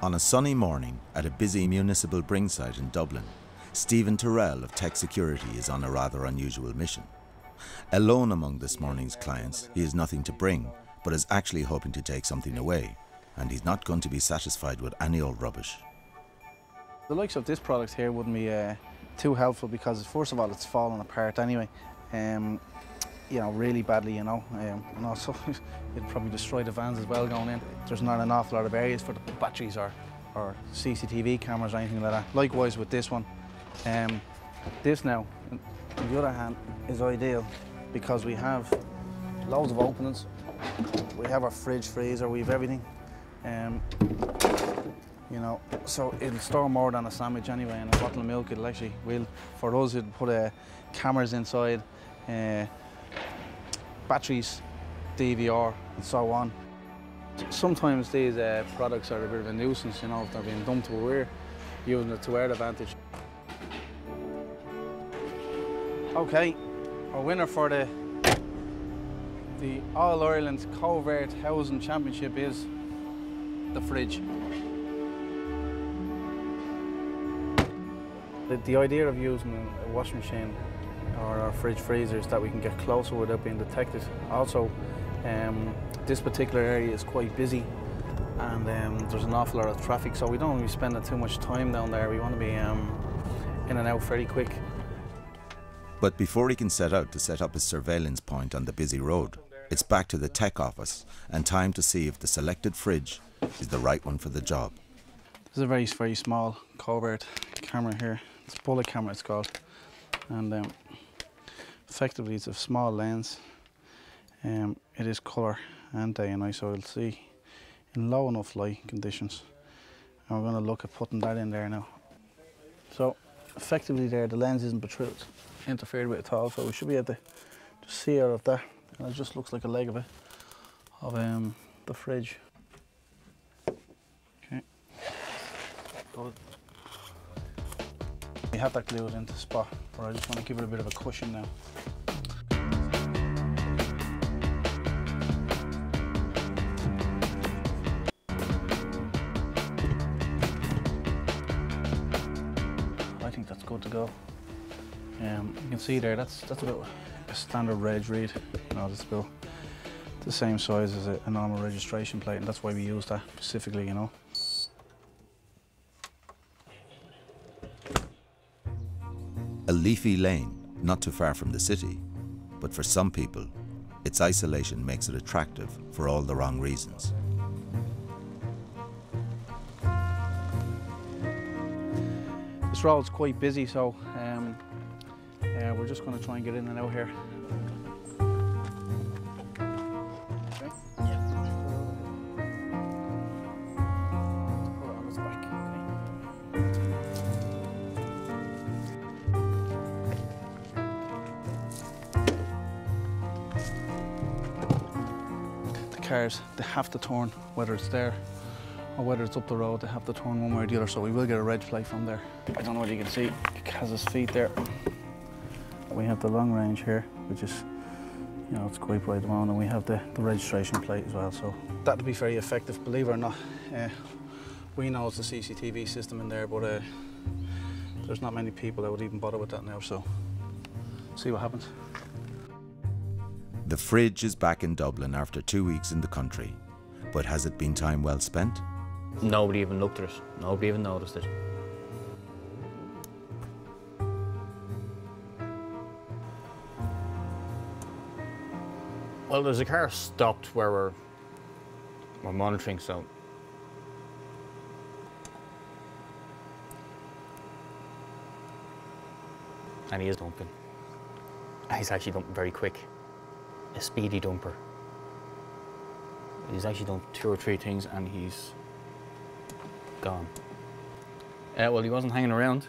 On a sunny morning at a busy municipal bring site in Dublin, Stephen Tyrrell of Tech Security is on a rather unusual mission. Alone among this morning's clients, he has nothing to bring, but is actually hoping to take something away, and he's not going to be satisfied with any old rubbish. The likes of this product here wouldn't be too helpful because, first of all, it's falling apart anyway, you know, really badly, you know, and also it'd probably destroy the vans as well going in. There's not an awful lot of areas for the batteries or CCTV cameras or anything like that. Likewise with this one. This now, on the other hand, is ideal because we have loads of openings, we have our fridge, freezer, we have everything. You know, so it'll store more than a sandwich anyway, and a bottle of milk it'll actually will. For us, it'll put cameras inside, batteries, DVR, and so on. Sometimes these products are a bit of a nuisance, you know, if they're being dumped, but we're using it to our advantage. Okay, our winner for the All-Ireland Covert Housing Championship is the fridge. The idea of using a washing machine or our fridge freezer is that we can get closer without being detected. Also, this particular area is quite busy, and there's an awful lot of traffic, so we don't want to be spending too much time down there. We want to be in and out fairly quick. But before he can set out to set up his surveillance point on the busy road, it's back to the tech office and time to see if the selected fridge is the right one for the job. This is a very, very small covert camera here. It's a bullet camera, it's called, and effectively it's a small lens. It is colour and day and night, so you'll see in low enough light conditions. And we're going to look at putting that in there now. So effectively there, the lens isn't interfered with at all, so we should be able to just see out of that. And it just looks like a leg of it, of the fridge. Okay. Good. We have that glued into the spot, but I just want to give it a bit of a cushion now. I think that's good to go. You can see there, that's about a standard reg read. You know, it's about the same size as a normal registration plate, and that's why we use that specifically, you know. A leafy lane, not too far from the city, but for some people, its isolation makes it attractive for all the wrong reasons. This road's quite busy, so we're just going to try and get in and out here. Okay. Yeah. Hold on, let's back. Cars, they have to turn, whether it's there or whether it's up the road, they have to turn one way or the other, so we will get a red flag from there. I don't know whether you can see, it has his feet there. We have the long range here, which is, you know, it's quite wide around, and we have the registration plate as well, so that'll be very effective, believe it or not. We know it's a CCTV system in there, but there's not many people that would even bother with that now, so see what happens. The fridge is back in Dublin after 2 weeks in the country, but has it been time well spent? Nobody even looked at it, nobody even noticed it. Well, there's a car stopped where we're monitoring, so. And he is dumping. He's actually dumping very quick. A speedy dumper. He's actually done 2 or 3 things and he's gone. Well, he wasn't hanging around.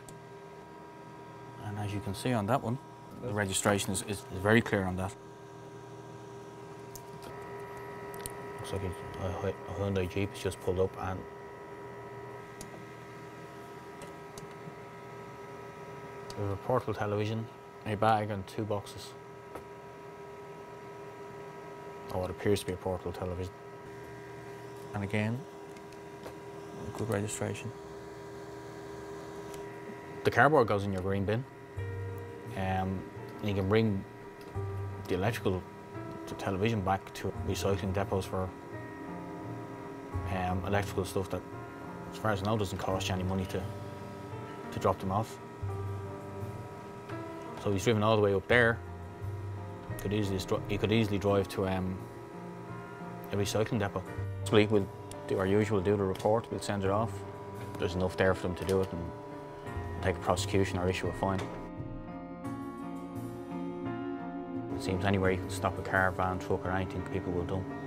And as you can see on that one, the registration is very clear on that. Looks like a Hyundai Jeep has just pulled up and there's a portable television, a bag and 2 boxes. Oh, it appears to be a portable television. And again, vehicle registration. The cardboard goes in your green bin. You can bring the electrical, the television back to recycling depots for electrical stuff that, as far as I know, doesn't cost you any money to drop them off. So he's driven all the way up there. He could easily drive to a recycling depot. So we'll do our usual, do the report, we'll send it off. There's enough there for them to do it and take a prosecution or issue a fine. It seems anywhere you can stop a car, van, truck or anything, people will do.